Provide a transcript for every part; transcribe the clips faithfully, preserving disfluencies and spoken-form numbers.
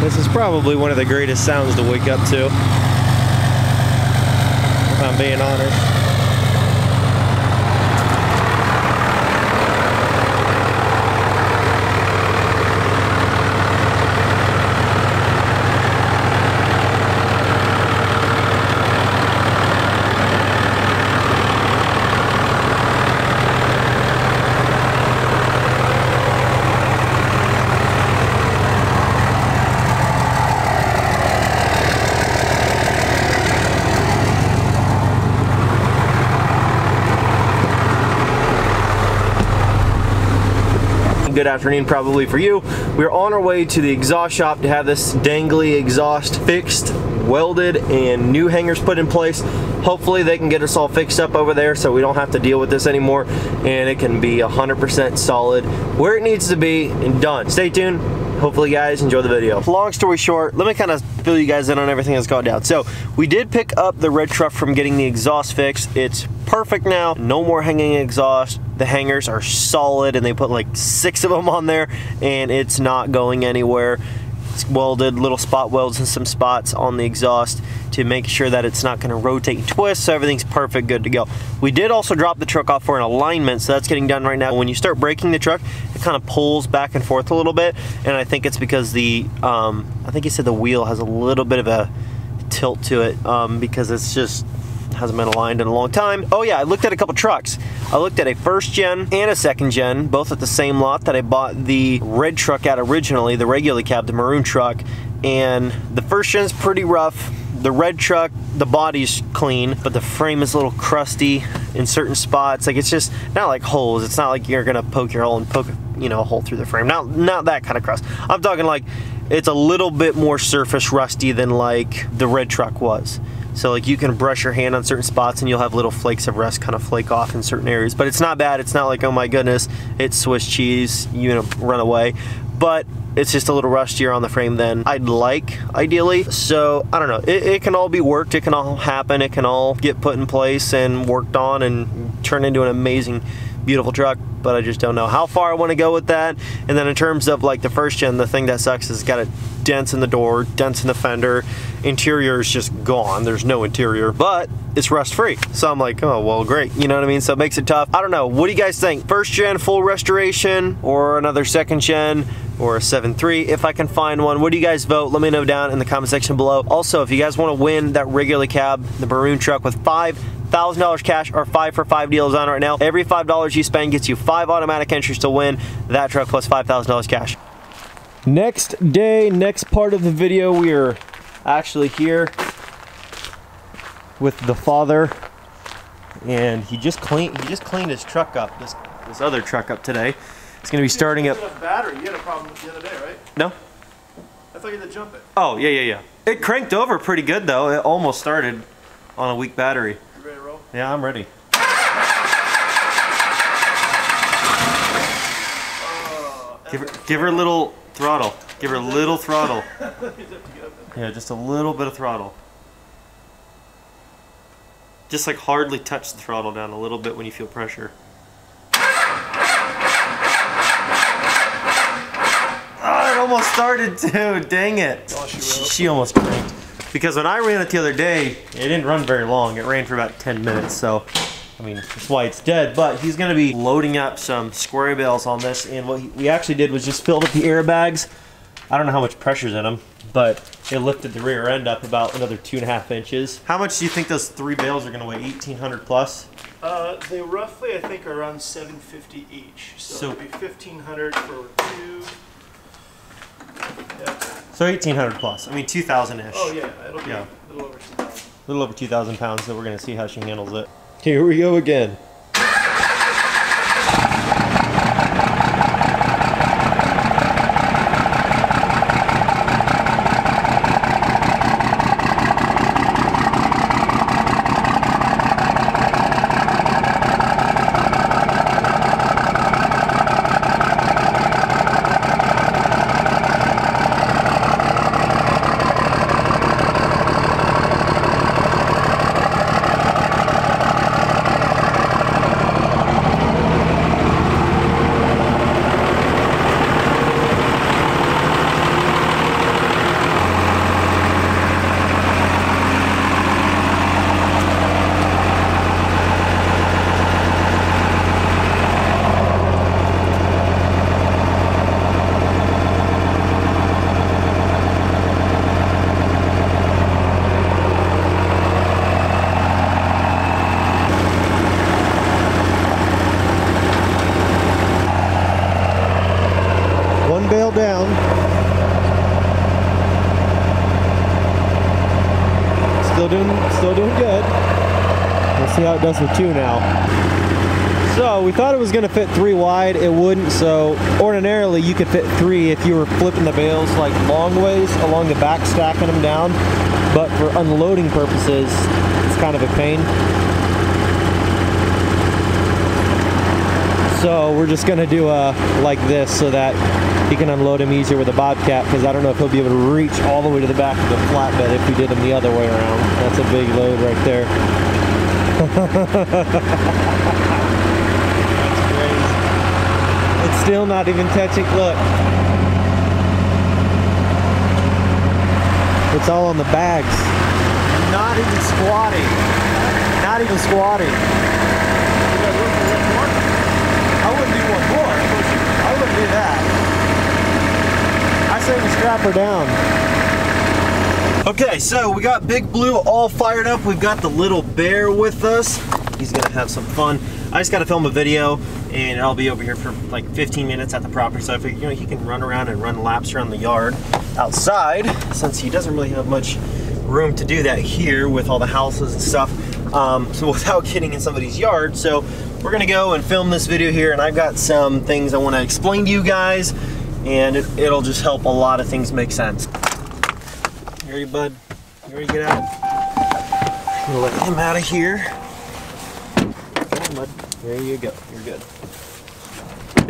This is probably one of the greatest sounds to wake up to, if I'm being honest. Good afternoon probably for you. We're on our way to the exhaust shop to have this dangly exhaust fixed, welded, and new hangers put in place. Hopefully they can get us all fixed up over there so we don't have to deal with this anymore, and it can be one hundred percent solid where it needs to be and done. Stay tuned. Hopefully you guys enjoy the video. Long story short, let me kind of fill you guys in on everything that's gone down. So we did pick up the red truck from getting the exhaust fixed. It's perfect now. No more hanging exhaust. The hangers are solid, and they put like six of them on there, and it's not going anywhere. It's welded, little spot welds in some spots on the exhaust to make sure that it's not going to rotate and twist, so everything's perfect, good to go. We did also drop the truck off for an alignment, so that's getting done right now. When you start braking the truck, it kind of pulls back and forth a little bit, and I think it's because the, um, I think he said the wheel has a little bit of a tilt to it, um, because it's just hasn't been aligned in a long time. Oh yeah, I looked at a couple trucks. I looked at a first gen and a second gen, both at the same lot that I bought the red truck at originally, the regular cab, the maroon truck, and the first gen's pretty rough. The red truck, the body's clean, but the frame is a little crusty in certain spots. Like, it's just not like holes. It's not like you're gonna poke your hole and poke, you know, a hole through the frame. Not, not that kind of crust. I'm talking like it's a little bit more surface rusty than like the red truck was. So like you can brush your hand on certain spots and you'll have little flakes of rust kind of flake off in certain areas. But it's not bad. It's not like, oh my goodness, it's Swiss cheese, you know, run away. But it's just a little rustier on the frame than I'd like, ideally. So I don't know, it, it can all be worked, it can all happen, it can all get put in place and worked on and turn into an amazing, beautiful truck. But I just don't know how far I want to go with that. And then in terms of like the first gen, the thing that sucks is it's got a dents in the door, dents in the fender, interior is just gone, there's no interior, but it's rust free. So I'm like, oh well, great, you know what I mean? So it makes it tough. I don't know, what do you guys think? First gen full restoration or another second gen or a seven three if I can find one? What do you guys vote? Let me know down in the comment section below. Also, if you guys want to win that regular cab, the maroon truck with five thousand dollars cash, or five for five deals on right now. Every five dollars you spend gets you five automatic entries to win that truck plus five thousand dollars cash. Next day, next part of the video, we are actually here with the father, and he just cleaned he just cleaned his truck up, this this other truck up today. It's gonna be starting up. Battery, you had a problem the other day, right? No. I thought you had to jump it. Oh yeah yeah yeah. It cranked over pretty good though. It almost started on a weak battery. You ready to roll? Yeah, I'm ready. Give her, give her a little throttle. Give her a little throttle. Yeah, just a little bit of throttle. Just like hardly touch the throttle down a little bit when you feel pressure. Oh, it almost started too. Dang it. Oh, she, she almost cranked. Because when I ran it the other day, it didn't run very long. It ran for about ten minutes, so. I mean, that's why it's dead, but he's gonna be loading up some square bales on this, and what we actually did was just filled up the airbags. I don't know how much pressure's in them, but it lifted the rear end up about another two and a half inches. How much do you think those three bales are gonna weigh, eighteen hundred plus? Uh, they roughly, I think, are around seven fifty each, so, so it'd be fifteen hundred for two. Yep. So eighteen hundred plus, I mean two thousand-ish. Oh yeah, it'll be yeah. a little over two thousand. A little over two thousand pounds, so we're gonna see how she handles it. Here we go again. well down. Still doing, still doing good. We'll see how it does with two now. So we thought it was going to fit three wide. It wouldn't. So ordinarily you could fit three if you were flipping the bales like long ways along the back, stacking them down. But for unloading purposes, it's kind of a pain. So we're just gonna do a like this so that he can unload him easier with a bobcat, because I don't know if he'll be able to reach all the way to the back of the flatbed if we did him the other way around. That's a big load right there. That's crazy. It's still not even touching. Look. It's all on the bags. Not even squatting. Not even squatting. Do that. I say we strap her down. Okay, so we got Big Blue all fired up. We've got the little bear with us. He's gonna have some fun. I just gotta film a video, and I'll be over here for like fifteen minutes at the property. So I figured, you know, he can run around and run laps around the yard outside, since he doesn't really have much room to do that here with all the houses and stuff. Um, so without getting in somebody's yard, so. We're gonna go and film this video here, and I've got some things I want to explain to you guys, and it, it'll just help a lot of things make sense. Here you, bud. Here you get out. I'm gonna let him out of here. Come on, bud. There you go. You're good.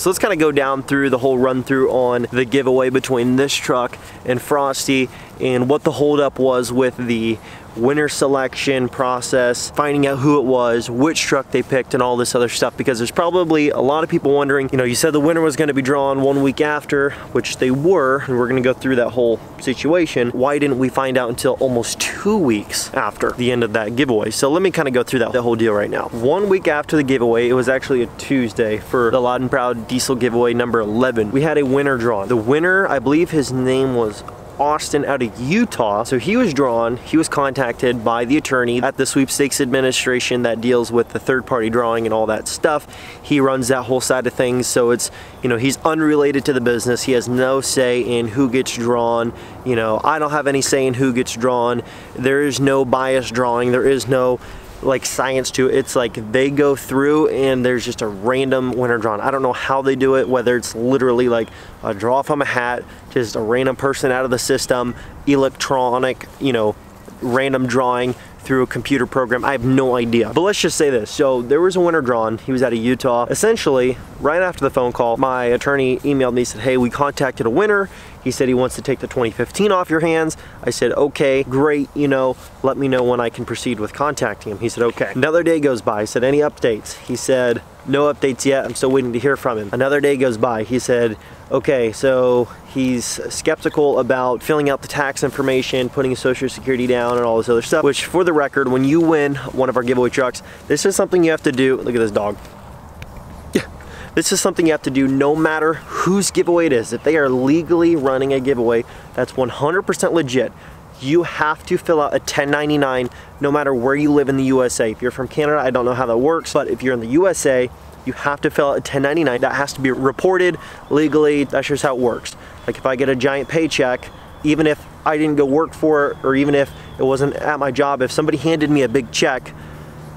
So let's kind of go down through the whole run through on the giveaway between this truck and Frosty, and what the holdup was with the winner selection process, finding out who it was, which truck they picked, and all this other stuff, because there's probably a lot of people wondering, you know, you said the winner was going to be drawn one week after, which they were, and we're going to go through that whole situation. Why didn't we find out until almost two weeks after the end of that giveaway? So let me kind of go through that, that whole deal right now. One week after the giveaway, it was actually a Tuesday for the Loud and Proud Diesel giveaway number eleven. We had a winner drawn. The winner, I believe his name was Austin out of Utah. So he was drawn, he was contacted by the attorney at the sweepstakes administration that deals with the third party drawing and all that stuff. He runs that whole side of things. So it's, you know, he's unrelated to the business. He has no say in who gets drawn. You know, I don't have any say in who gets drawn. There is no bias drawing. There is no like science to it. It's like they go through and there's just a random winner drawn. I don't know how they do it, whether it's literally like a draw from a hat, just a random person out of the system, electronic, you know, random drawing through a computer program. I have no idea, but let's just say this. So there was a winner drawn. He was out of Utah. Essentially, right after the phone call, my attorney emailed me, said, hey, we contacted a winner. He said he wants to take the twenty fifteen off your hands. I said, okay, great, you know, let me know when I can proceed with contacting him. He said, okay. Another day goes by. I said, any updates? He said, no updates yet. I'm still waiting to hear from him. Another day goes by. He said, okay, so he's skeptical about filling out the tax information, putting his social security down and all this other stuff, which for the record, when you win one of our giveaway trucks, this is something you have to do. Look at this dog. This is something you have to do no matter whose giveaway it is. If they are legally running a giveaway that's one hundred percent legit, you have to fill out a ten ninety-nine no matter where you live in the U S A. If you're from Canada, I don't know how that works, but if you're in the U S A, you have to fill out a ten ninety-nine. That has to be reported legally. That's just how it works. Like if I get a giant paycheck, even if I didn't go work for it, or even if it wasn't at my job, if somebody handed me a big check,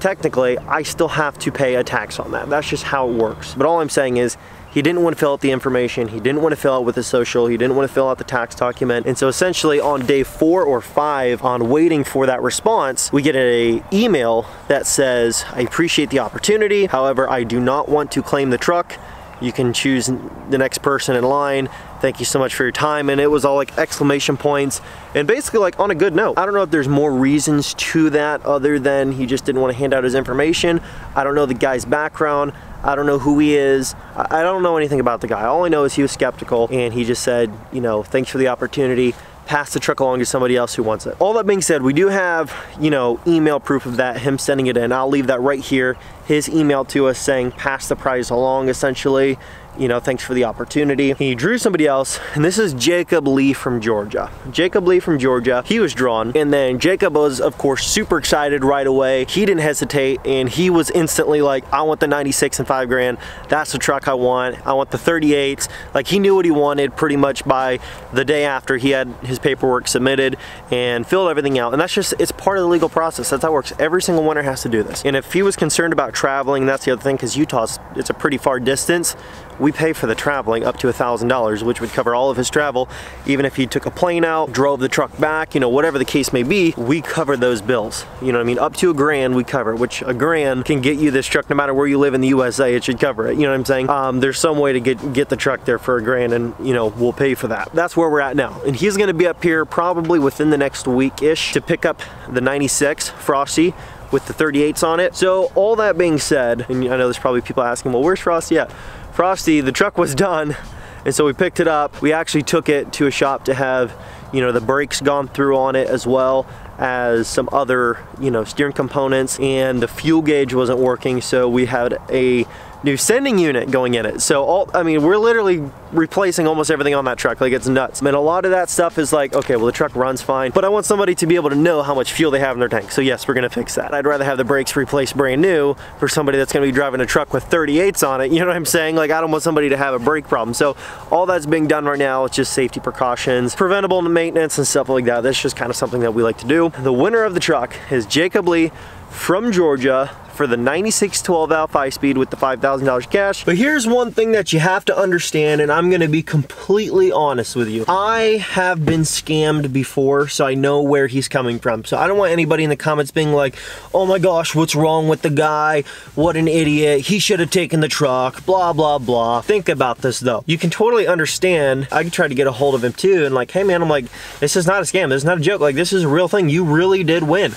technically, I still have to pay a tax on that. That's just how it works. But all I'm saying is, he didn't want to fill out the information. He didn't want to fill out with his social. He didn't want to fill out the tax document. And so essentially on day four or five, on waiting for that response, we get an email that says, I appreciate the opportunity. However, I do not want to claim the truck. You can choose the next person in line. Thank you so much for your time. And it was all like exclamation points and basically like on a good note. I don't know if there's more reasons to that other than he just didn't want to hand out his information. I don't know the guy's background. I don't know who he is. I don't know anything about the guy. All I know is he was skeptical and he just said, you know, thanks for the opportunity. Pass the truck along to somebody else who wants it. All that being said, we do have, you know, email proof of that, him sending it in. I'll leave that right here. His email to us saying, pass the prize along, essentially. you know, thanks for the opportunity. He drew somebody else, and this is Jacob Lee from Georgia. Jacob Lee from Georgia, he was drawn, and then Jacob was, of course, super excited right away. He didn't hesitate, and he was instantly like, I want the ninety-six and five grand. That's the truck I want. I want the thirty-eights. Like, he knew what he wanted pretty much by the day after he had his paperwork submitted and filled everything out. And that's just, it's part of the legal process. That's how it works. Every single winner has to do this. And if he was concerned about traveling, that's the other thing, because Utah's, it's a pretty far distance. We pay for the traveling up to a thousand dollars, which would cover all of his travel. Even if he took a plane out, drove the truck back, you know, whatever the case may be, we cover those bills. You know what I mean? Up to a grand we cover, which a grand can get you this truck no matter where you live in the U S A, it should cover it. You know what I'm saying? Um, there's some way to get, get the truck there for a grand, and you know, we'll pay for that. That's where we're at now. And he's gonna be up here probably within the next week-ish to pick up the ninety-six Frosty with the thirty-eights on it. So all that being said, and I know there's probably people asking, well, where's Frosty at? Frosty, the truck was done, and so we picked it up. We actually took it to a shop to have, you know, the brakes gone through on it, as well as some other, you know, steering components, and the fuel gauge wasn't working, so we had a new sending unit going in it. So all, I mean, we're literally replacing almost everything on that truck. Like, it's nuts. I mean, a lot of that stuff is like, okay, well, the truck runs fine, but I want somebody to be able to know how much fuel they have in their tank. So yes, we're gonna fix that. I'd rather have the brakes replaced brand new for somebody that's gonna be driving a truck with thirty-eights on it. You know what I'm saying? Like, I don't want somebody to have a brake problem. So all that's being done right now, it's just safety precautions, preventable maintenance and stuff like that. That's just kind of something that we like to do. The winner of the truck is Jacob Lee from Georgia for the ninety-six twelve valve five speed with the five thousand dollars cash. But here's one thing that you have to understand, and I'm gonna be completely honest with you. I have been scammed before, so I know where he's coming from. So I don't want anybody in the comments being like, oh my gosh, what's wrong with the guy? What an idiot. He should have taken the truck, blah, blah, blah. Think about this though. You can totally understand. I tried to get a hold of him too, and like, hey man, I'm like, this is not a scam. This is not a joke. Like, this is a real thing. You really did win.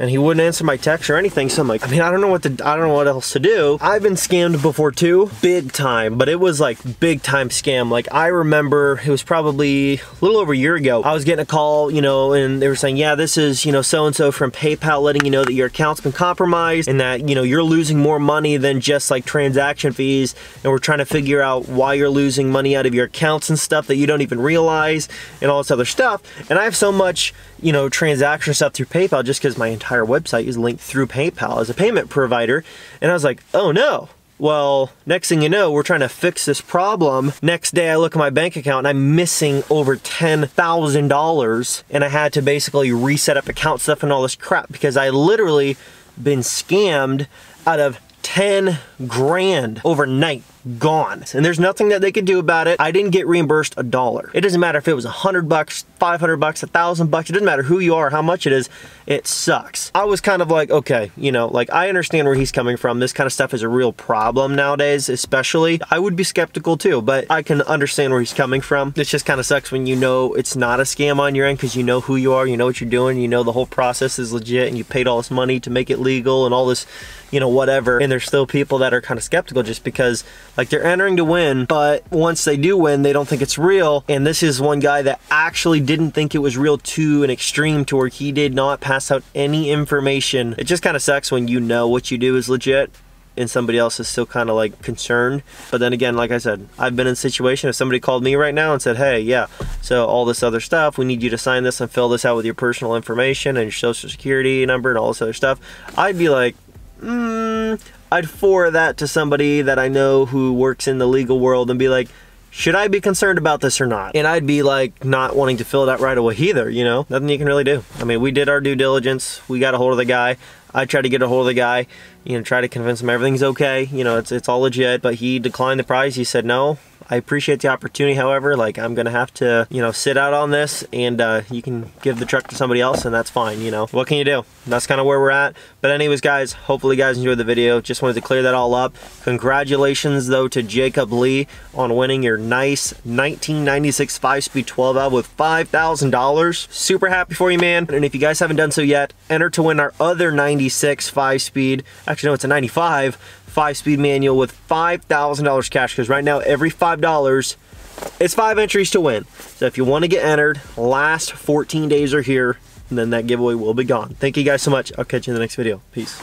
And he wouldn't answer my text or anything, so I'm like, I mean, I don't know what to, I don't know what else to do. I've been scammed before too, big time, but it was like big time scam. Like, I remember it was probably a little over a year ago. I was getting a call, you know, and they were saying, yeah, this is, you know, so-and-so from PayPal letting you know that your account's been compromised and that, you know, you're losing more money than just like transaction fees, and we're trying to figure out why you're losing money out of your accounts and stuff that you don't even realize and all this other stuff. And I have so much, you know, transaction stuff through PayPal just because my entire entire website is linked through PayPal as a payment provider. And I was like, oh no. Well, next thing you know, we're trying to fix this problem. Next day I look at my bank account and I'm missing over ten thousand dollars, and I had to basically reset up account stuff and all this crap because I literally been scammed out of ten grand overnight. Gone. And there's nothing that they could do about it. I didn't get reimbursed a dollar. It doesn't matter if it was a hundred bucks, five hundred bucks, a thousand bucks. It doesn't matter who you are, how much it is. It sucks. I was kind of like, okay, you know, like, I understand where he's coming from. This kind of stuff is a real problem nowadays, especially. I would be skeptical too, but I can understand where he's coming from. It just kind of sucks when you know it's not a scam on your end because you know who you are, you know what you're doing, you know the whole process is legit, and you paid all this money to make it legal and all this, you know, whatever. And there's still people that are kind of skeptical just because, like, they're entering to win, but once they do win, they don't think it's real. And this is one guy that actually didn't think it was real to an extreme, to where he did not pass out any information. It just kind of sucks when you know what you do is legit and somebody else is still kind of like concerned. But then again, like I said, I've been in a situation, if somebody called me right now and said, hey, yeah, so all this other stuff, we need you to sign this and fill this out with your personal information and your social security number and all this other stuff, I'd be like, hmm, I'd forward that to somebody that I know who works in the legal world and be like, should I be concerned about this or not? And I'd be like, not wanting to fill it out right away either, you know? Nothing you can really do. I mean, we did our due diligence. We got a hold of the guy. I tried to get a hold of the guy, you know, try to convince him everything's okay. You know, it's, it's all legit, but he declined the prize. He said, no, I appreciate the opportunity. However, like, I'm gonna have to, you know, sit out on this, and uh, you can give the truck to somebody else, and that's fine, you know. What can you do? That's kind of where we're at. But anyways, guys, hopefully you guys enjoyed the video. Just wanted to clear that all up. Congratulations, though, to Jacob Lee on winning your nice nineteen ninety-six five speed twelve valve with five thousand dollars. Super happy for you, man. And if you guys haven't done so yet, enter to win our other ninety-six five speed. Actually, no, it's a ninety-five. five speed manual with five thousand dollars cash, because right now every five dollars, it's five entries to win. So if you want to get entered, last fourteen days are here, and then that giveaway will be gone. Thank you guys so much. I'll catch you in the next video. Peace.